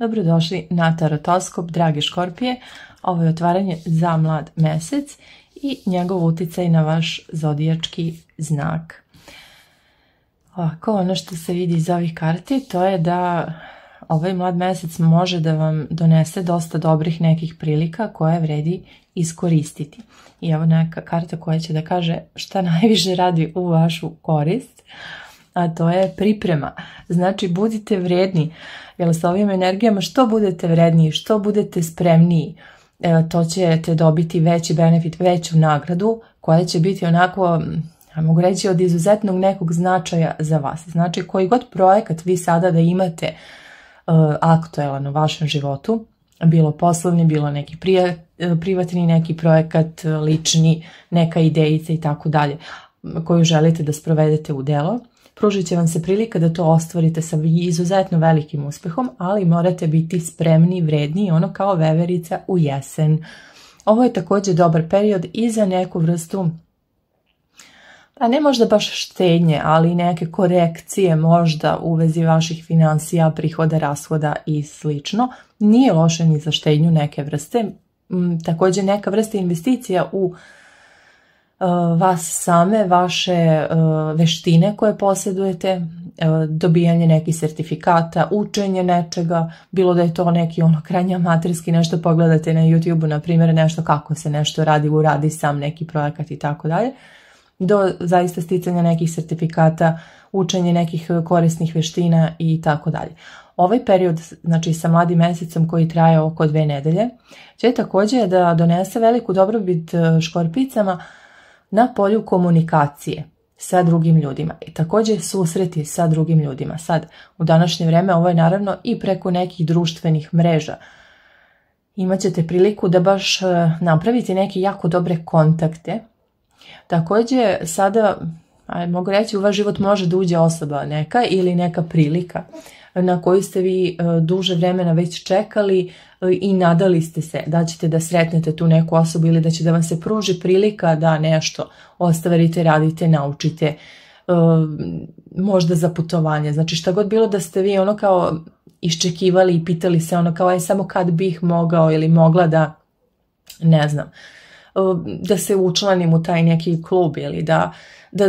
Dobrodošli na Tarotoskop, dragi Škorpije. Ovo je otvaranje za mlad mesec i njegov uticaj na vaš zodijački znak. Ovako, ono što se vidi iz ovih karti, to je da ovaj mlad mesec može da vam donese dosta dobrih nekih prilika koje vredi iskoristiti. I evo neka karta koja će da kaže šta najviše radi u vašu korist, a to je priprema. Znači, budite vredni, jer sa ovim energijama što budete vredniji, što budete spremniji, to ćete dobiti veći benefit, veću nagradu koja će biti onako, mogu reći, od izuzetnog nekog značaja za vas. Znači, koji god projekat vi sada da imate aktuelan u vašem životu, bilo poslovni, bilo neki privatni, neki projekat lični, neka idejica i tako dalje, koju želite da sprovedete u delo, pružit će vam se prilika da to ostvarite sa izuzetno velikim uspehom, ali morate biti spremni, vredni, ono kao veverica u jesen. Ovo je također dobar period i za neku vrstu, pa ne možda baš štednje, ali neke korekcije možda u vezi vaših financija, prihoda, rashoda i slično. Nije loše ni za štednju neke vrste. Također neka vrsta investicija u vas same, vaše veštine koje posjedujete, dobijanje nekih sertifikata, učenje nečega, bilo da je to neki ono krajnje amaterski, nešto pogledate na YouTube-u, na primjer, nešto kako se nešto radi, uradi sam neki projekat i tako dalje, do zaista sticanja nekih sertifikata, učenje nekih korisnih veština i tako dalje. Ovaj period, znači sa mladim mesecom koji traje oko 2 nedelje, će također da donese veliku dobrobit Škorpijcama na polju komunikacije sa drugim ljudima i također susreti sa drugim ljudima. Sad, u današnje vreme, ovo je naravno i preko nekih društvenih mreža. Imaćete priliku da baš napravite neke jako dobre kontakte. Također, sada, mogu reći, u vaš život može da uđe osoba neka ili neka prilika na koju ste vi duže vremena već čekali i nadali ste se da ćete da sretnete tu neku osobu ili da će da vam se pruži prilika da nešto ostvarite, radite, naučite, možda za putovanje. Znači, šta god bilo da ste vi ono kao iščekivali i pitali se ono kao aj samo kad bih mogao ili mogla da, ne znam, da se učlanim u taj neki klub ili da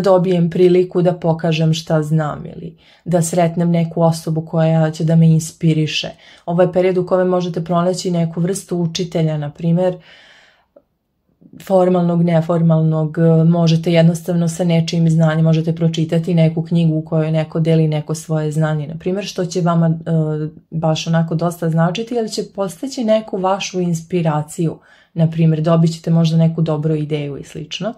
dobijem priliku da pokažem šta znam ili da sretnem neku osobu koja će da me inspiriše. Ovo je period u kojem možete pronaći neku vrstu učitelja, na primjer, formalnog, neformalnog, možete jednostavno sa nečijim znanjem, možete pročitati neku knjigu u kojoj neko deli neko svoje znanje, na primjer, što će vama baš onako dosta značiti, jer će postaći neku vašu inspiraciju, na primjer, dobit ćete možda neku dobru ideju i slično.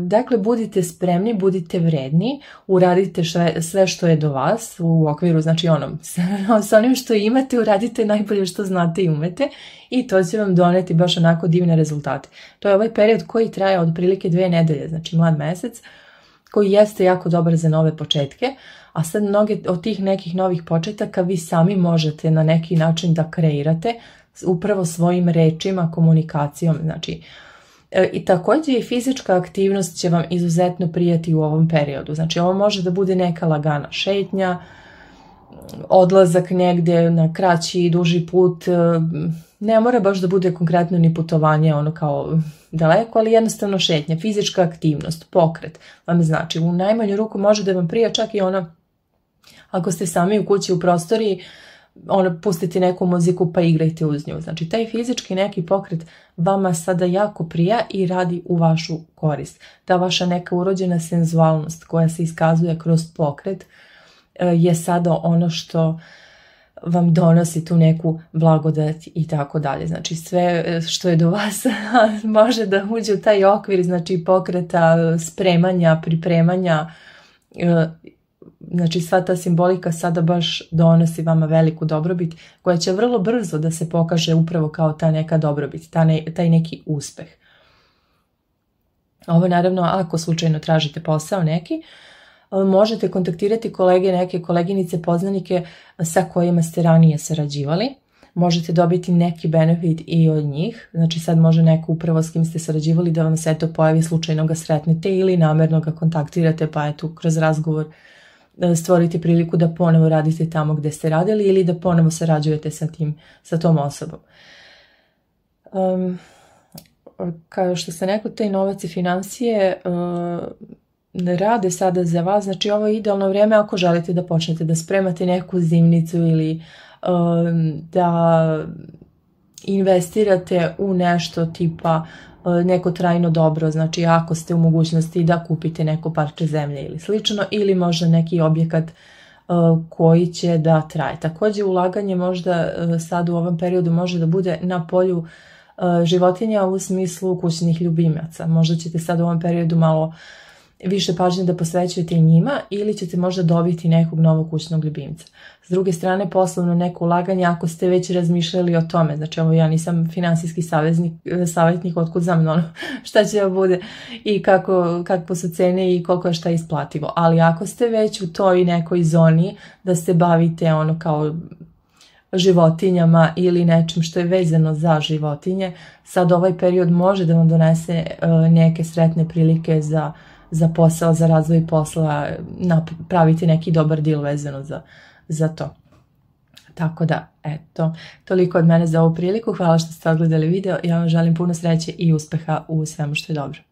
Dakle, budite spremni, budite vredni, uradite sve što je do vas u okviru, znači onom, s onim što imate, uradite najbolje što znate i umete i to će vam doneti baš onako divne rezultate. To je ovaj period koji traje otprilike 2 nedelje, znači mlad mesec, koji jeste jako dobar za nove početke, a sad mnoge od tih nekih novih početaka vi sami možete na neki način da kreirate upravo svojim rečima, komunikacijom, znači. I također i fizička aktivnost će vam izuzetno prijati u ovom periodu. Znači, ovo može da bude neka lagana šetnja, odlazak negde na kraći i duži put, ne mora baš da bude konkretno ni putovanje ono kao daleko, ali jednostavno šetnja, fizička aktivnost, pokret vam znači u najmanju ruku može da vam prija čak i ono ako ste sami u kući u prostoriji, ono, pustite neku muziku pa igrajte uz nju. Znači, taj fizički neki pokret vama sada jako prija i radi u vašu korist. Ta vaša neka urođena senzualnost koja se iskazuje kroz pokret je sada ono što vam donosi tu neku blagodat i tako dalje. Znači, sve što je do vas može da uđe u taj okvir, znači pokreta, spremanja, pripremanja. Znači, sva ta simbolika sada baš donosi vama veliku dobrobit koja će vrlo brzo da se pokaže upravo kao ta neka dobrobit, taj neki uspeh. Ovo naravno ako slučajno tražite posao neki, možete kontaktirati kolege, neke koleginice, poznanike sa kojima ste ranije sarađivali. Možete dobiti neki benefit i od njih, znači sad može neko upravo s kim ste sarađivali da vam se to pojavi, slučajno ga sretnete ili namerno ga kontaktirate pa je tu kroz razgovor stvoriti priliku da ponovo radite tamo gdje ste radili ili da ponovo sarađujete sa tom osobom. Kao što sam rekla, te novac i financije ne rade sada za vas, znači ovo je idealno vrijeme ako želite da počnete da spremate neku zimnicu ili da investirate u nešto tipa neko trajno dobro, znači ako ste u mogućnosti da kupite neko parče zemlje ili slično, ili možda neki objekat koji će da traje. Također ulaganje možda sad u ovom periodu može da bude na polju životinja u smislu kućnih ljubimaca. Možda ćete sad u ovom periodu malo više pažnje da posvećujete i njima ili ćete možda dobiti nekog novog kućnog ljubimca. S druge strane, poslovno neko ulaganje ako ste već razmišljali o tome, znači ovo ja nisam finansijski savjetnik, otkud znam ono šta će da bude i kako su cene i koliko je šta isplativo, ali ako ste već u toj nekoj zoni da se bavite ono kao životinjama ili nečim što je vezano za životinje, sad ovaj period može da vam donese neke sretne prilike za posao, za razvoj posla, napraviti neki dobar deal vezano za to. Tako da, eto, toliko od mene za ovu priliku. Hvala što ste odgledali video. Ja vam želim puno sreće i uspeha u svemu što je dobro.